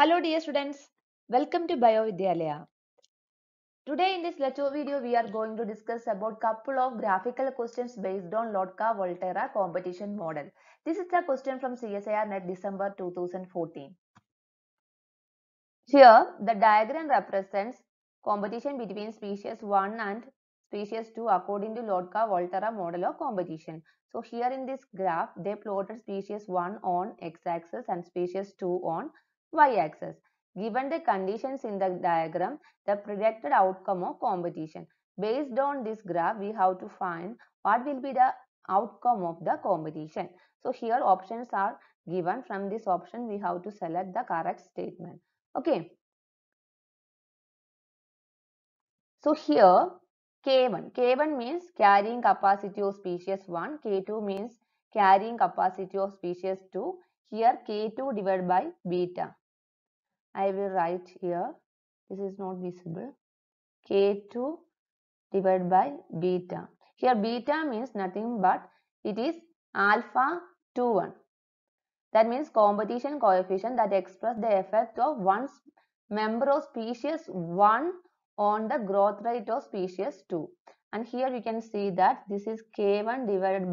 Hello dear students, welcome to Bio Vidyalaya. Today in this lecture video we are going to discuss about couple of graphical questions based on Lotka-Volterra competition model. This is the question from CSIR NET December 2014. Here the diagram represents competition between species 1 and species 2 according to Lotka-Volterra model of competition. So here in this graph they plotted species 1 on x-axis and species 2 on y-axis. Given the conditions in the diagram, the predicted outcome of competition. Based on this graph, we have to find what will be the outcome of the competition. So here options are given. From this option, we have to select the correct statement. Okay. So here K1 means carrying capacity of species 1. K2 means carrying capacity of species 2. Here K2 divided by beta. I will write here. This is not visible. K2 divided by beta. Here beta means nothing but it is alpha 21. That means competition coefficient that express the effect of one member of species 1 on the growth rate of species 2. And here you can see that this is K1 divided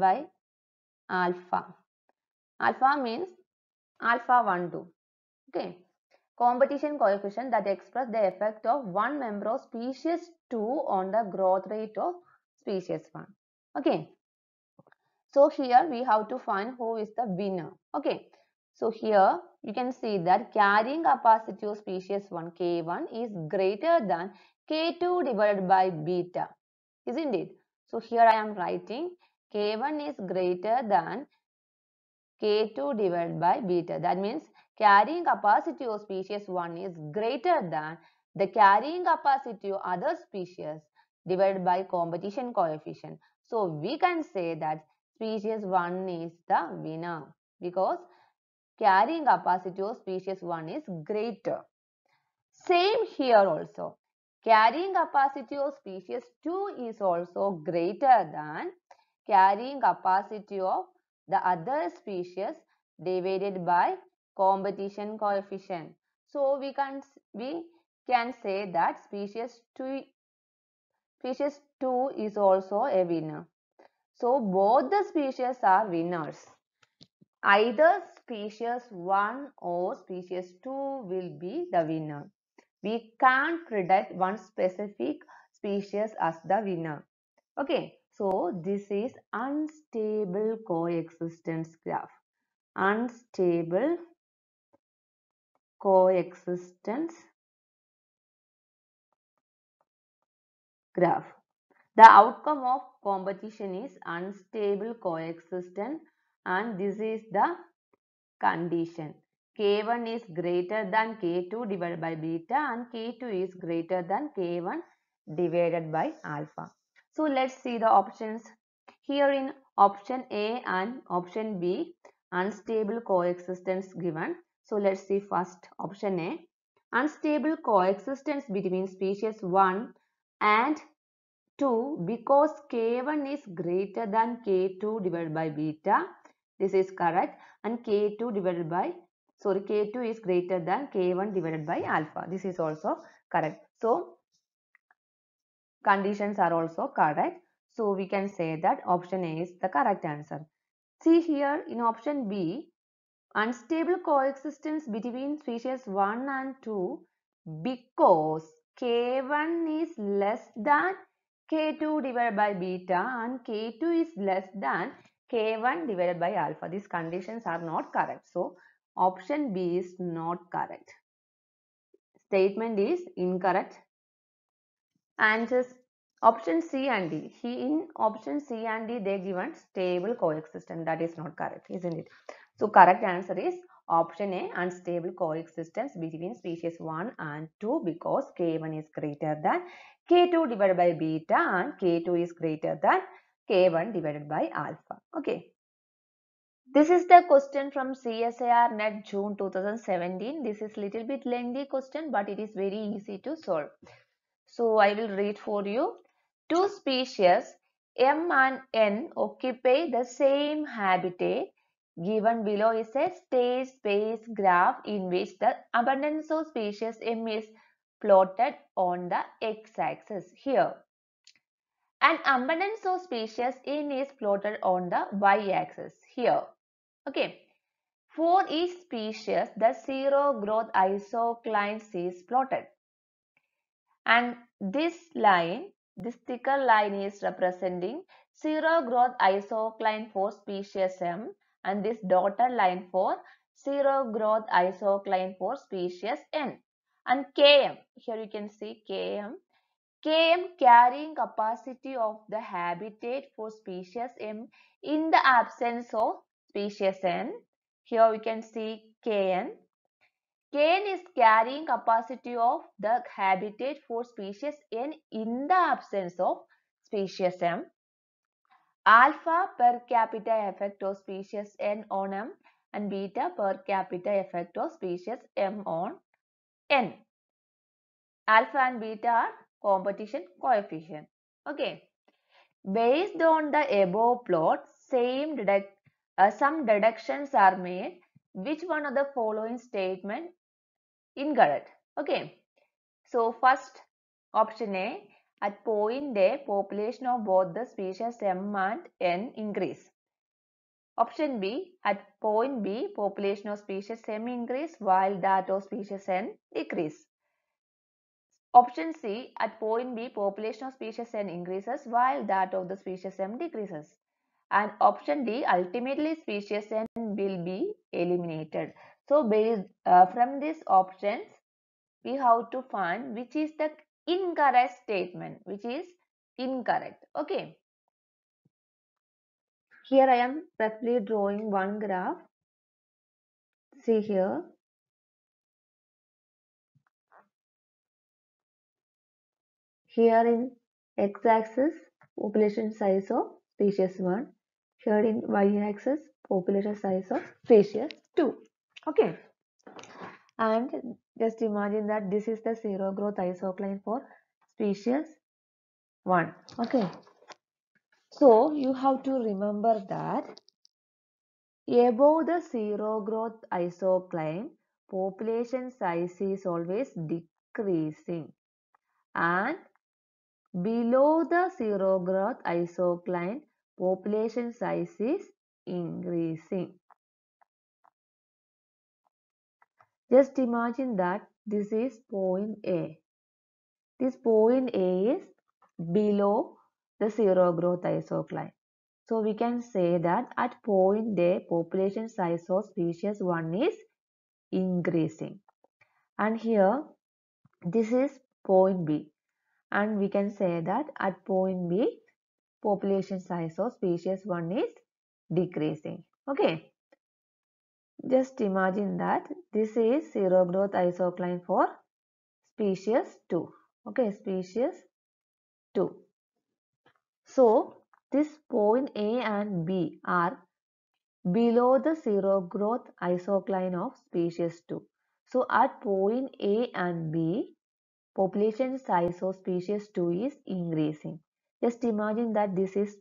by alpha. Alpha means alpha 1, 2. Okay. Competition coefficient that express the effect of one member of species 2 on the growth rate of species 1. Okay. So here we have to find who is the winner. Okay. So here you can see that carrying capacity of species 1 K1 is greater than K2 divided by beta, isn't it? So here I am writing K1 is greater than K2 divided by beta. That means carrying capacity of species 1 is greater than the carrying capacity of other species divided by competition coefficient. So we can say that species 1 is the winner because carrying capacity of species 1 is greater. Same here also. Carrying capacity of species 2 is also greater than carrying capacity of the other species divided by competition coefficient. So we can say that species 2 is also a winner. So both the species are winners. Either species 1 or species 2 will be the winner. We can't predict one specific species as the winner. Okay. So this is unstable coexistence graph. Unstable coexistence graph. The outcome of competition is unstable coexistence, and this is the condition. K1 is greater than K2 divided by beta, and K2 is greater than K1 divided by alpha. So let's see the options. Here in option A and option B, unstable coexistence given. So let's see first option A. Unstable coexistence between species 1 and 2 because K1 is greater than K2 divided by beta. This is correct. And K2 is greater than K1 divided by alpha. This is also correct. So conditions are also correct. So we can say that option A is the correct answer. See here in option B, unstable coexistence between species 1 and 2 because K1 is less than K2 divided by beta and K2 is less than K1 divided by alpha. These conditions are not correct. So option B is not correct. Statement is incorrect. And just option C and D. In option C and D, they given stable coexistence. That is not correct, isn't it? So correct answer is option A, unstable coexistence between species 1 and 2 because K1 is greater than K2 divided by beta and K2 is greater than K1 divided by alpha. Okay. This is the question from CSIR NET June 2017. This is little bit lengthy question, but it is very easy to solve. So I will read for you. Two species M and N occupy the same habitat Given below is a stage-space graph in which the abundance of species M is plotted on the x-axis here. And abundance of species N is plotted on the y-axis here. Okay. For each species, the zero growth isoclines is plotted. And this line, this thicker line is representing zero growth isocline for species M, and this dotted line for zero growth isocline for species N. And Km, here you can see Km carrying capacity of the habitat for species M in the absence of species N. Here we can see Kn. Kn is carrying capacity of the habitat for species N in the absence of species M. Alpha per capita effect of species N on M and beta per capita effect of species M on N. Alpha and beta are competition coefficient. Okay. Based on the above plot, some deductions are made. Which one of the following statement incorrect? Okay. So first option A, at point A, population of both the species M and N increase. Option B, at point B, population of species M increase while that of species N decrease. Option C, at point B, population of species N increases while that of the species M decreases. And option D, ultimately species N will be eliminated. So based from these options, we have to find which is the incorrect statement, which is incorrect. Okay. Here I am roughly drawing one graph. See here. Here in x-axis, population size of species 1. Here in y-axis, population size of species 2. Okay. And just imagine that this is the zero growth isocline for species 1. Okay. So you have to remember that above the zero growth isocline, population size is always decreasing. And below the zero growth isocline, population size is increasing. Just imagine that this is point A. This point A is below the zero growth isocline. So we can say that at point A, population size of species 1 is increasing. And here, this is point B. And we can say that at point B, population size of species 1 is decreasing. Okay. Just imagine that this is zero growth isocline for species 2. Okay, species 2. So, this point A and B are below the zero growth isocline of species 2. So, at point A and B, population size of species 2 is increasing. Just imagine that this is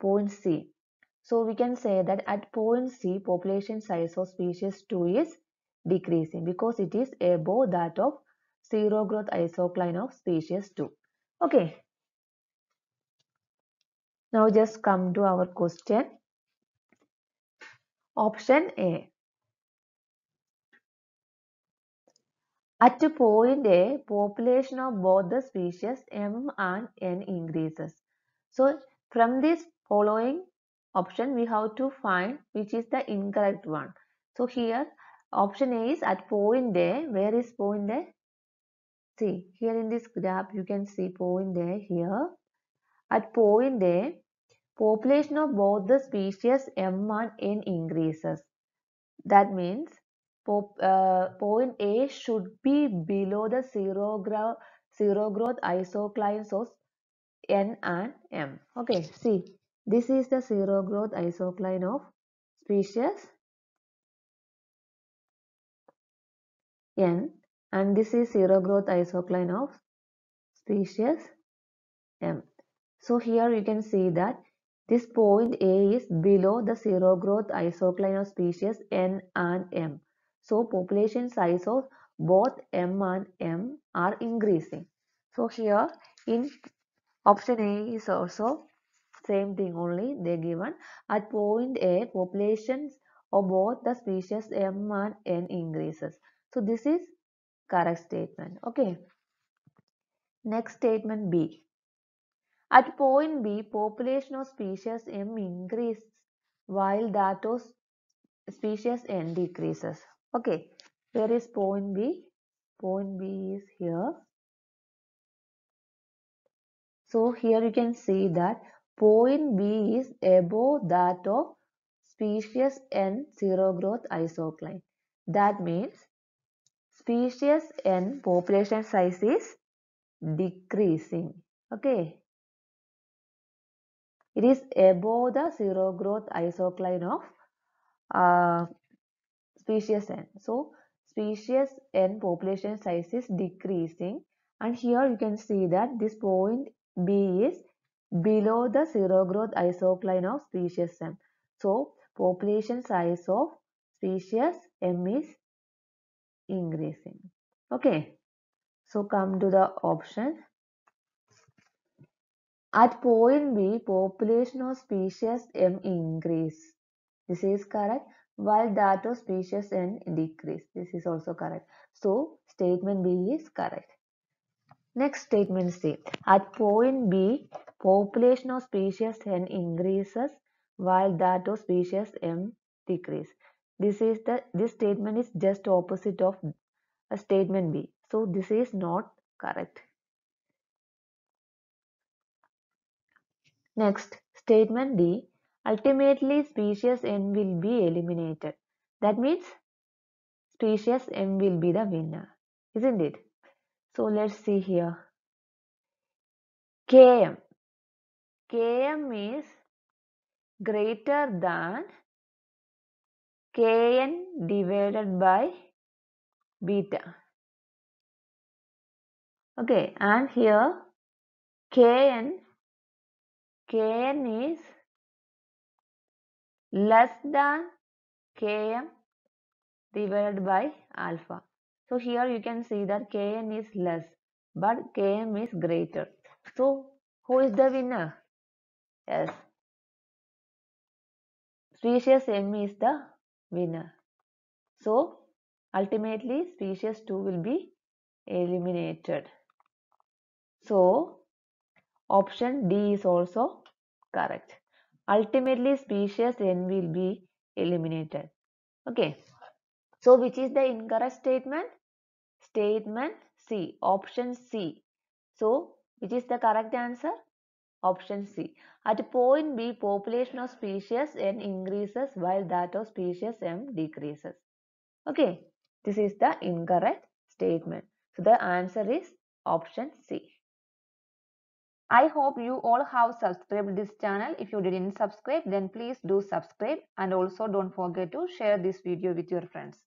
point C. So we can say that at point C, population size of species 2 is decreasing because it is above that of zero growth isocline of species 2. Okay. Now just come to our question. Option A. At point A, population of both the species M and N increases. So from this following option, we have to find which is the incorrect one. So here option A is at point A. Where is point A? See here in this graph you can see point A here. At point A, population of both the species M and N increases. That means point A should be below the zero growth isoclines of N and M. Okay, see. This is the zero growth isocline of species N and this is zero growth isocline of species M. So here you can see that This point A is below the zero growth isocline of species N and M. So population size of both M and M are increasing. So here in option A is also same thing only they given. At point A, populations of both the species M and N increases. So this is correct statement. Okay. Next statement B. At point B, population of species M increases while that of species N decreases. Okay, where is point B? Point B is here. So here you can see that point B is above that of species N zero growth isocline. That means species N population size is decreasing. Okay. It is above the zero growth isocline of species N. So, species N population size is decreasing. And here you can see that this point B is below the zero growth isocline of species M. So, population size of species M is increasing. Okay. So, come to the option. At point B, population of species M increase. This is correct. While that of species N decrease. This is also correct. So, statement B is correct. Next statement C. At point B, population of species N increases while that of species M decrease. This statement is just opposite of a statement B. So, this is not correct. Next, statement D, ultimately species N will be eliminated. That means species M will be the winner, isn't it? So let's see here. Km. Km is greater than Kn divided by beta. Okay, and here Kn is less than Km divided by alpha. So here you can see that Kn is less but Km is greater. So who is the winner? Yes, species M is the winner. So ultimately species 2 will be eliminated. So option D is also correct. Ultimately, species N will be eliminated. Okay. So, which is the incorrect statement? Statement C. Option C. So, which is the correct answer? Option C. At point B, population of species N increases while that of species M decreases. Okay. This is the incorrect statement. So, the answer is option C. I hope you all have subscribed this channel. If you didn't subscribe, then please do subscribe, and also don't forget to share this video with your friends.